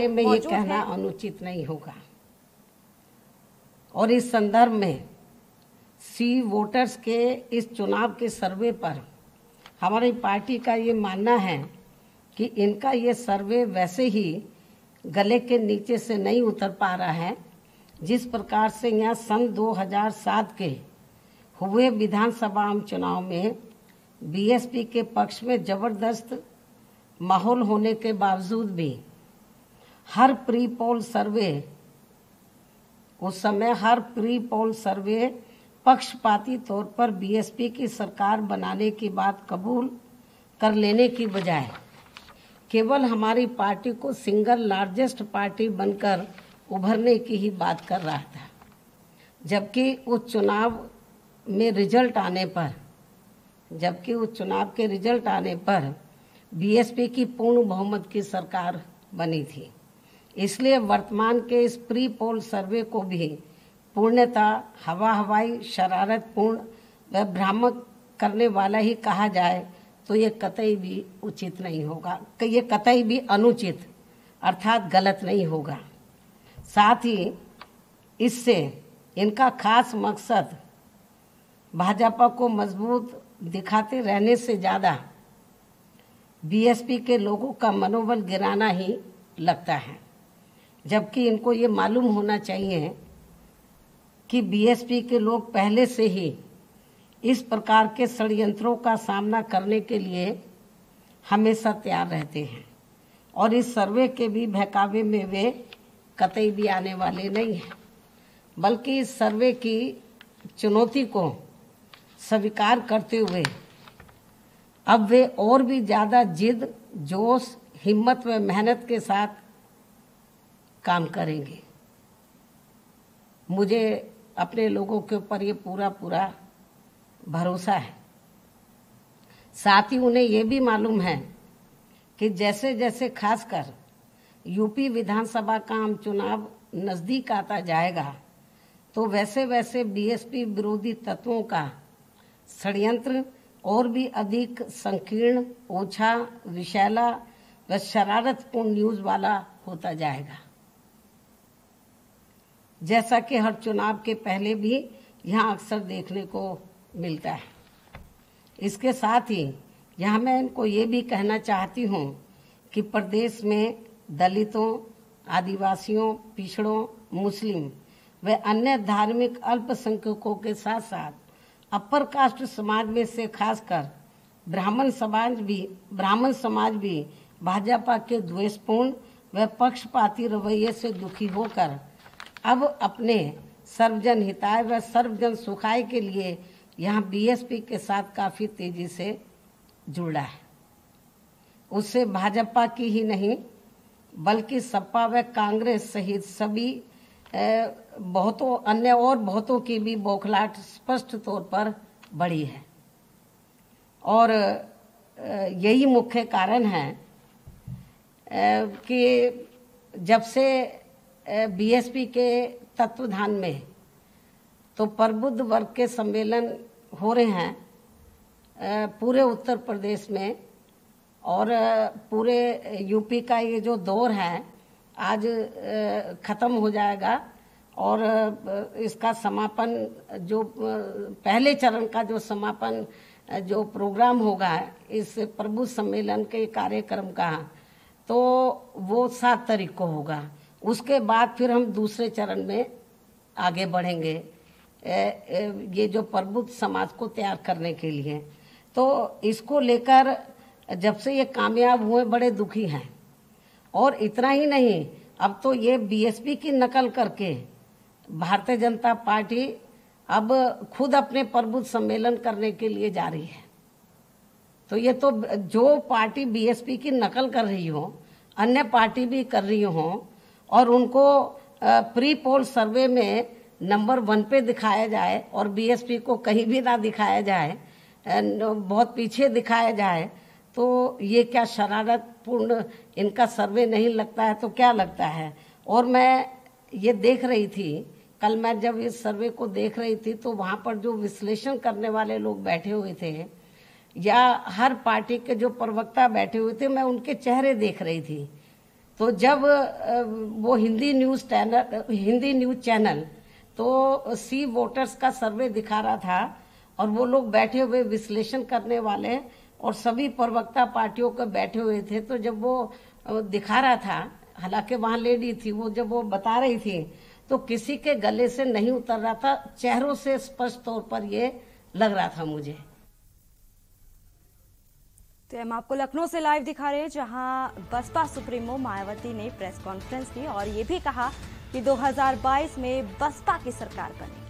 बारे में ये कहना अनुचित नहीं होगा। और इस संदर्भ में सी वोटर्स के इस चुनाव के सर्वे पर हमारी पार्टी का ये मानना है कि इनका ये सर्वे वैसे ही गले के नीचे से नहीं उतर पा रहा है। जिस प्रकार से यहाँ सन 2007 के हुए विधानसभा आम चुनाव में बीएसपी के पक्ष में जबरदस्त माहौल होने के बावजूद भी हर प्री पोल सर्वे पक्षपाती तौर पर बीएसपी की सरकार बनाने की बात कबूल कर लेने की बजाय केवल हमारी पार्टी को सिंगल लार्जेस्ट पार्टी बनकर उभरने की ही बात कर रहा था, जबकि उस चुनाव के रिजल्ट आने पर बीएसपी की पूर्ण बहुमत की सरकार बनी थी। इसलिए वर्तमान के इस प्री पोल सर्वे को भी पूर्णतः हवाई शरारतपूर्ण व भ्रामक करने वाला ही कहा जाए तो ये कतई भी उचित नहीं होगा, ये कतई भी अनुचित अर्थात गलत नहीं होगा। साथ ही इससे इनका खास मकसद भाजपा को मजबूत दिखाते रहने से ज़्यादा बीएसपी के लोगों का मनोबल गिराना ही लगता है, जबकि इनको ये मालूम होना चाहिए कि बीएसपी के लोग पहले से ही इस प्रकार के षड्यंत्रों का सामना करने के लिए हमेशा तैयार रहते हैं और इस सर्वे के भी बहकावे में वे कतई भी आने वाले नहीं हैं, बल्कि इस सर्वे की चुनौती को स्वीकार करते हुए अब वे और भी ज़्यादा जिद, जोश, हिम्मत व मेहनत के साथ काम करेंगे। मुझे अपने लोगों के ऊपर ये पूरा भरोसा है। साथ ही उन्हें ये भी मालूम है कि जैसे जैसे खासकर यूपी विधानसभा का आम चुनाव नज़दीक आता जाएगा तो वैसे वैसे बीएसपी विरोधी तत्वों का षड्यंत्र और भी अधिक संकीर्ण, ओछा, विषैला व शरारतपूर्ण न्यूज़ वाला होता जाएगा। जैसा कि हर चुनाव के पहले भी यहाँ अक्सर देखने को मिलता है। इसके साथ ही यहाँ मैं इनको ये भी कहना चाहती हूँ कि प्रदेश में दलितों, आदिवासियों, पिछड़ों, मुस्लिम व अन्य धार्मिक अल्पसंख्यकों के साथ साथ अपर कास्ट समाज में से खासकर ब्राह्मण समाज भी भाजपा के द्वेषपूर्ण व पक्षपाती रवैये से दुखी होकर अब अपने सर्वजन हिताय व सर्वजन सुखाय के लिए यहाँ बीएसपी के साथ काफ़ी तेजी से जुड़ा है। उससे भाजपा की ही नहीं बल्कि सपा व कांग्रेस सहित सभी बहुतों की भी बौखलाहट स्पष्ट तौर पर बढ़ी है और यही मुख्य कारण है कि जब से बीएसपी के तत्वधान में तो प्रबुद्ध वर्ग के सम्मेलन हो रहे हैं पूरे उत्तर प्रदेश में और पूरे यूपी का ये जो दौर है आज ख़त्म हो जाएगा और इसका समापन जो पहले चरण का जो प्रोग्राम होगा इस प्रबुद्ध सम्मेलन के कार्यक्रम का तो वो 7 तारीख को होगा। उसके बाद फिर हम दूसरे चरण में आगे बढ़ेंगे ये जो प्रबुद्ध समाज को तैयार करने के लिए। तो इसको लेकर जब से ये कामयाब हुए बड़े दुखी हैं और इतना ही नहीं अब तो ये बीएसपी की नकल करके भारतीय जनता पार्टी अब खुद अपने प्रबुद्ध सम्मेलन करने के लिए जा रही है। तो ये तो जो पार्टी बीएसपी की नकल कर रही हो अन्य पार्टी भी कर रही हो और उनको प्री पोल सर्वे में नंबर 1 पे दिखाया जाए और बीएसपी को कहीं भी ना दिखाया जाए, बहुत पीछे दिखाया जाए तो ये क्या शरारतपूर्ण इनका सर्वे नहीं लगता है तो क्या लगता है। और मैं ये देख रही थी कल, मैं जब इस सर्वे को देख रही थी तो वहाँ पर जो विश्लेषण करने वाले लोग बैठे हुए थे या हर पार्टी के जो प्रवक्ता बैठे हुए थे मैं उनके चेहरे देख रही थी तो जब वो हिंदी न्यूज चैनल तो सी वोटर्स का सर्वे दिखा रहा था और वो लोग बैठे हुए विश्लेषण करने वाले और सभी प्रवक्ता पार्टियों के बैठे हुए थे। तो जब वो दिखा रहा था, हालांकि वहां लेडी थी, वो जब वो बता रही थी तो किसी के गले से नहीं उतर रहा था, चेहरों से स्पष्ट तौर पर ये लग रहा था मुझे। तो हम आपको लखनऊ से लाइव दिखा रहे हैं जहां बसपा सुप्रीमो मायावती ने प्रेस कॉन्फ्रेंस की और ये भी कहा कि 2022 में बसपा की सरकार बनेगी।